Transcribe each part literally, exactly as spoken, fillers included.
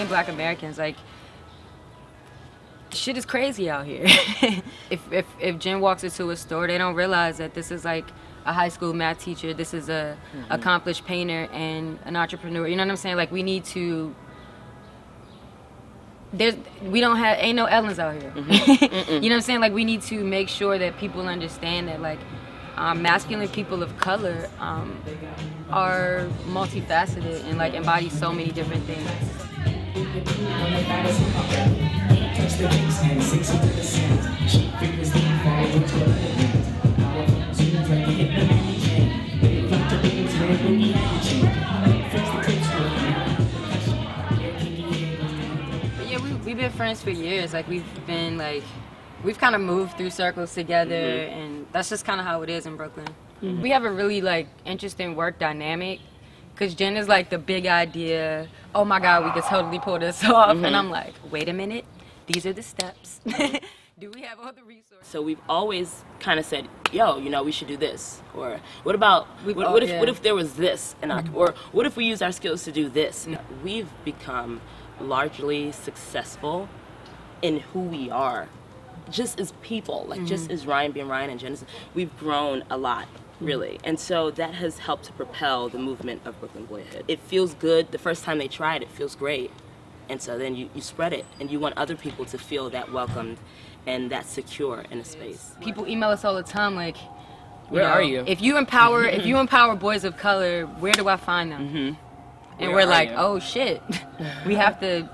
being Black Americans, like, shit is crazy out here. if, if if Jen walks into a store, they don't realize that this is like a high school math teacher, this is a mm-hmm. accomplished painter and an entrepreneur. You know what I'm saying? Like, we need to. There's we don't have ain't no Ellens out here. Mm-hmm. Mm-mm. You know what I'm saying? Like, we need to make sure that people understand that, like, um, masculine people of color um, are multifaceted and, like, embody so many different things. But yeah, we, we've been friends for years. Like, we've been like, we've kind of moved through circles together, mm-hmm. and that's just kind of how it is in Brooklyn. Mm-hmm. We have a really like interesting work dynamic. Cause Jen is like the big idea. Oh my God, we could totally pull this off. Mm-hmm. And I'm like, wait a minute. These are the steps. Do we have all the resources? So we've always kind of said, yo, you know, we should do this. Or what about, we, what, oh, what, if, yeah. what if there was this? In our, mm-hmm. Or what if we use our skills to do this? Mm-hmm. We've become largely successful in who we are, just as people, like mm-hmm. just as Ryann being Ryann and Genesis. We've grown a lot, really. Mm-hmm. And so that has helped to propel the movement of Bklyn Boihood. It feels good. The first time they try it, it feels great. And so then you, you spread it, and you want other people to feel that welcomed and that secure in a space. People email us all the time, like, where are you? If you empower, if you empower boys of color, where do I find them? Mm-hmm. And we're like, oh shit, we have to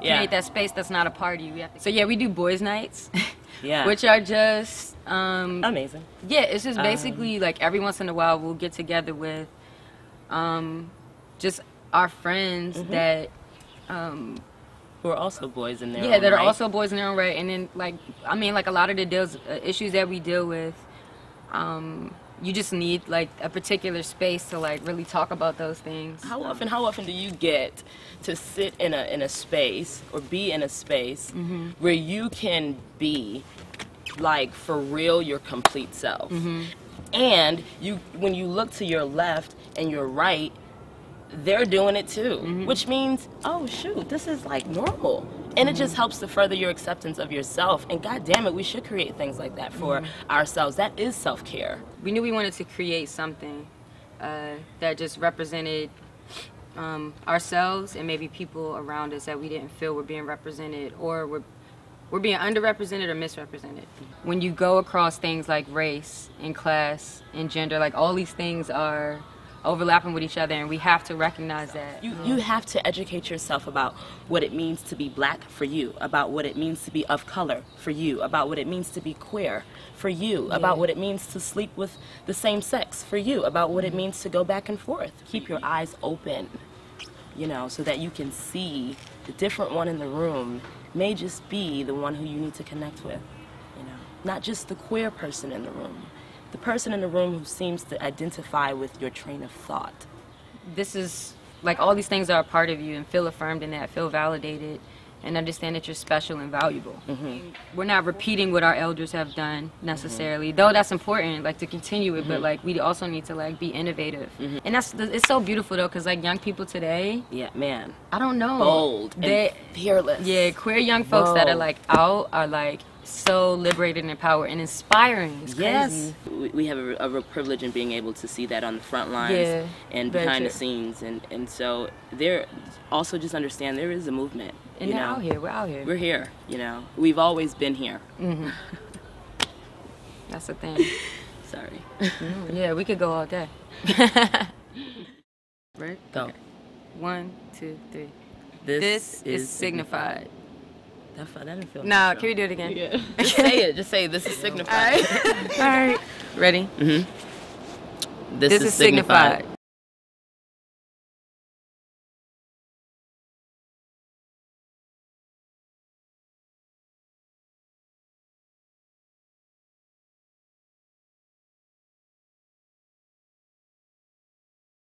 create that space that's not a party. We have to. So yeah, we do boys' nights, yeah, which are just um, amazing. Yeah, it's just basically um, like every once in a while we'll get together with um, just our friends mm-hmm. that. Um, who are also boys in their yeah, own right. Yeah, that are also boys in their own right. And then, like, I mean, like, a lot of the deals, uh, issues that we deal with, um, you just need, like, a particular space to, like, really talk about those things. How often, how often do you get to sit in a, in a space or be in a space mm-hmm. where you can be, like, for real, your complete self? Mm-hmm. And you, when you look to your left and your right, they're doing it too, mm-hmm. which means, oh shoot, this is like normal. And mm-hmm. it just helps to further your acceptance of yourself. And God damn it, we should create things like that for mm-hmm. ourselves. That is self-care. We knew we wanted to create something uh, that just represented um, ourselves and maybe people around us that we didn't feel were being represented, or were, were being underrepresented or misrepresented. When you go across things like race and class and gender, like all these things are overlapping with each other, and we have to recognize that. You, you have to educate yourself about what it means to be Black for you, about what it means to be of color for you, about what it means to be queer for you, yeah. about what it means to sleep with the same sex for you, about what it means to go back and forth. Keep your eyes open, you know, so that you can see the different one in the room may just be the one who you need to connect with, you know, not just the queer person in the room. The person in the room who seems to identify with your train of thought. This is, like, all these things are a part of you, and feel affirmed in that, feel validated, and understand that you're special and valuable. Mm-hmm. We're not repeating what our elders have done, necessarily, mm-hmm. though that's important, like, to continue it, mm-hmm. but, like, we also need to, like, be innovative. Mm-hmm. And that's, it's so beautiful, though, because, like, young people today. Yeah, man. I don't know. Bold they, and fearless. Yeah, queer young folks Whoa. that are, like, out are, like, so liberated and empowered and inspiring. It's yes. crazy. We have a, a real privilege in being able to see that on the front lines yeah, and behind the scenes. And, and so there, also just understand there is a movement. And you know? out here. We're out here. We're here. You know, we've always been here. Mm-hmm. That's the thing. Sorry. Mm-hmm. Yeah, we could go all day. Right? Go. Okay. One, two, three. This, this is, is signified. signified. That, that didn't feel No, can we do it again? Yeah. Just say it. Just say it. This is signified. All right. All right. Ready? Mm-hmm. This, this is, is signified. signified.